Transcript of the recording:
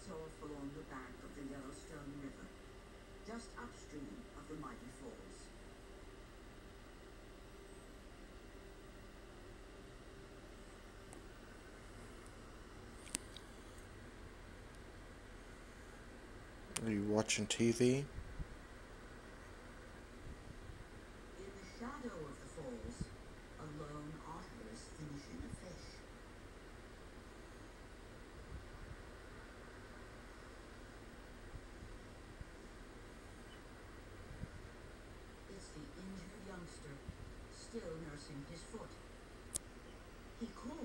sets off along the bank of the Yellowstone River, just upstream of the mighty falls. Are you watching TV? In the shadow of the falls, a lone otter is finishing a fish. It's the injured youngster, still nursing his foot. He calls.